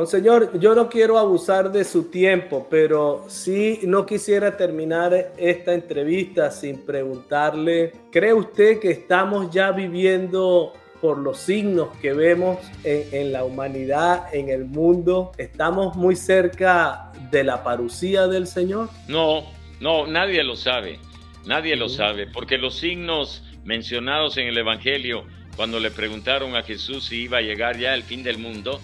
Monseñor, yo no quiero abusar de su tiempo, pero sí no quisiera terminar esta entrevista sin preguntarle, ¿cree usted que estamos ya viviendo por los signos que vemos en la humanidad, en el mundo? ¿Estamos muy cerca de la parucía del Señor? No, nadie lo sabe, nadie lo sabe, porque los signos mencionados en el Evangelio, cuando le preguntaron a Jesús si iba a llegar ya el fin del mundo,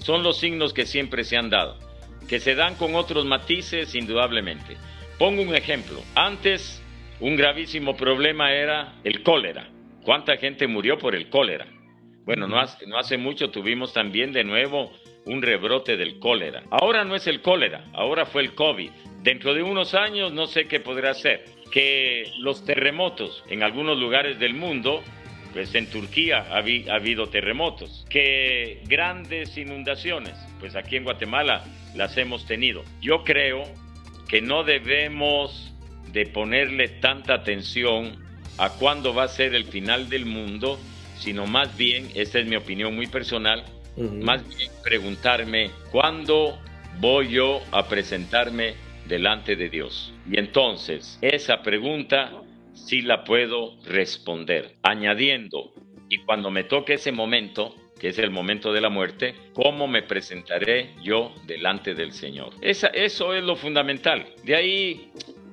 son los signos que siempre se han dado, que se dan con otros matices indudablemente. Pongo un ejemplo. Antes, un gravísimo problema era el cólera. ¿Cuánta gente murió por el cólera? Bueno, no hace mucho tuvimos también de nuevo un rebrote del cólera. Ahora no es el cólera, ahora fue el COVID. Dentro de unos años no sé qué podrá ser. Que los terremotos en algunos lugares del mundo, pues en Turquía ha habido terremotos, que grandes inundaciones, pues aquí en Guatemala las hemos tenido. Yo creo que no debemos de ponerle tanta atención a cuándo va a ser el final del mundo, sino más bien, esta es mi opinión muy personal, más bien preguntarme cuándo voy yo a presentarme delante de Dios. Y entonces, esa pregunta sí la puedo responder, añadiendo, y cuando me toque ese momento, que es el momento de la muerte, ¿cómo me presentaré yo delante del Señor? Eso es lo fundamental. De ahí,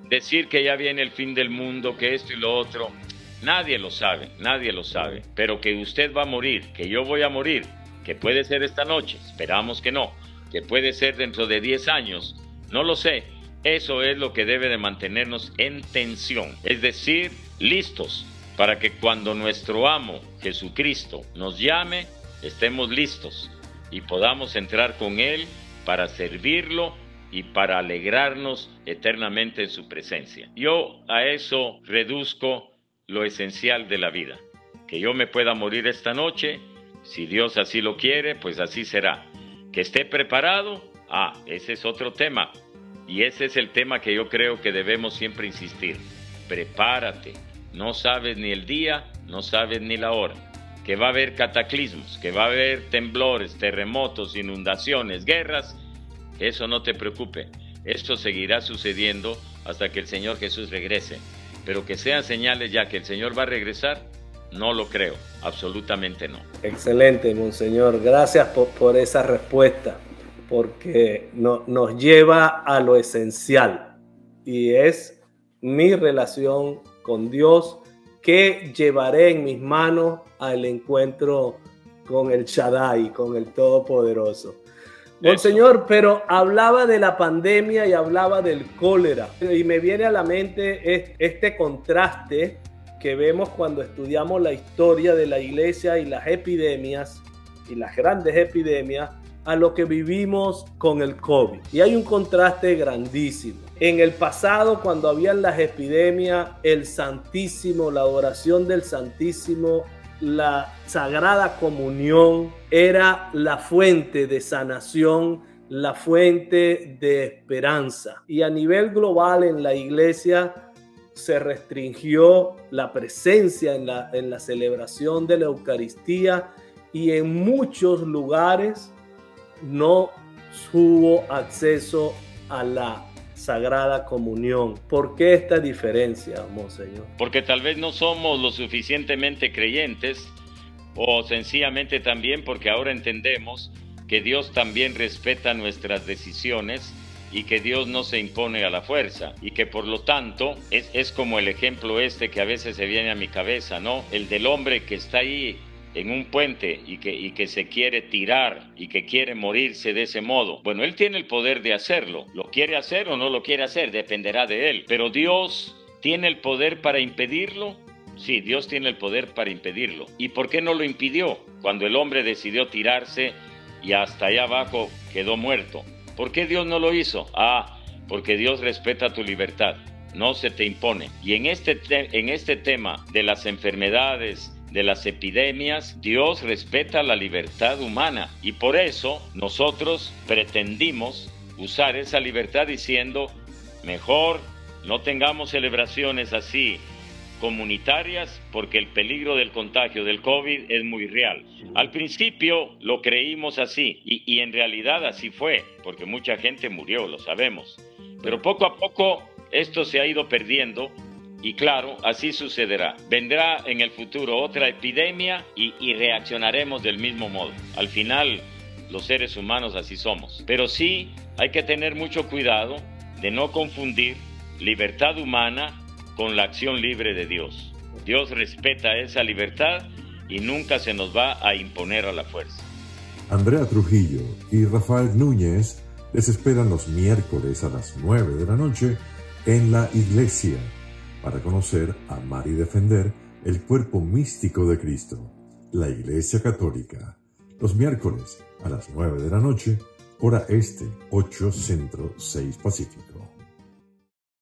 decir que ya viene el fin del mundo, que esto y lo otro, nadie lo sabe, pero que usted va a morir, que yo voy a morir, que puede ser esta noche, esperamos que no, que puede ser dentro de 10 años, no lo sé. Eso es lo que debe de mantenernos en tensión, es decir, listos para que cuando nuestro amo Jesucristo nos llame, estemos listos y podamos entrar con Él para servirlo y para alegrarnos eternamente en su presencia. Yo a eso reduzco lo esencial de la vida, que yo me pueda morir esta noche, si Dios así lo quiere, pues así será. Que esté preparado, ese es otro tema. Y ese es el tema que yo creo que debemos siempre insistir. Prepárate. No sabes ni el día, no sabes ni la hora. Que va a haber cataclismos, que va a haber temblores, terremotos, inundaciones, guerras. Eso no te preocupe. Esto seguirá sucediendo hasta que el Señor Jesús regrese. Pero que sean señales ya que el Señor va a regresar, no lo creo. Absolutamente no. Excelente, Monseñor. Gracias por esa respuesta, porque nos lleva a lo esencial, y es mi relación con Dios, que llevaré en mis manos al encuentro con el Shaddai, con el Todopoderoso. Monseñor, pero hablaba de la pandemia y hablaba del cólera, y me viene a la mente este contraste que vemos cuando estudiamos la historia de la iglesia y las epidemias, y las grandes epidemias, a lo que vivimos con el COVID. Y hay un contraste grandísimo. En el pasado, cuando habían las epidemias, el Santísimo, la adoración del Santísimo, la Sagrada Comunión era la fuente de sanación, la fuente de esperanza. Y a nivel global en la iglesia se restringió la presencia en la celebración de la Eucaristía, y en muchos lugares no hubo acceso a la Sagrada Comunión. ¿Por qué esta diferencia, Monseñor? Porque tal vez no somos lo suficientemente creyentes, o sencillamente también porque ahora entendemos que Dios también respeta nuestras decisiones y que Dios no se impone a la fuerza, y que por lo tanto es como el ejemplo que a veces se viene a mi cabeza, ¿no? El del hombre que está ahí en un puente y que se quiere tirar y que quiere morirse de ese modo. Bueno, él tiene el poder de hacerlo. Lo quiere hacer o no lo quiere hacer, dependerá de él. Pero Dios tiene el poder para impedirlo. Sí, Dios tiene el poder para impedirlo. ¿Y por qué no lo impidió cuando el hombre decidió tirarse y hasta allá abajo quedó muerto? ¿Por qué Dios no lo hizo? Porque Dios respeta tu libertad, no se te impone. Y en este tema de las enfermedades, de las epidemias, Dios respeta la libertad humana, y por eso nosotros pretendimos usar esa libertad diciendo, mejor no tengamos celebraciones así comunitarias, porque el peligro del contagio del COVID es muy real. Al principio lo creímos así y en realidad así fue, porque mucha gente murió, lo sabemos. Pero poco a poco esto se ha ido perdiendo y claro, así sucederá. Vendrá en el futuro otra epidemia y reaccionaremos del mismo modo. Al final, los seres humanos así somos. Pero sí hay que tener mucho cuidado de no confundir libertad humana con la acción libre de Dios. Dios respeta esa libertad y nunca se nos va a imponer a la fuerza. Andrea Trujillo y Rafael Núñez les esperan los miércoles a las 9 de la noche en la iglesia para conocer, amar y defender el cuerpo místico de Cristo, la Iglesia Católica. Los miércoles a las 9 de la noche, hora este, 8 Centro, 6 Pacífico.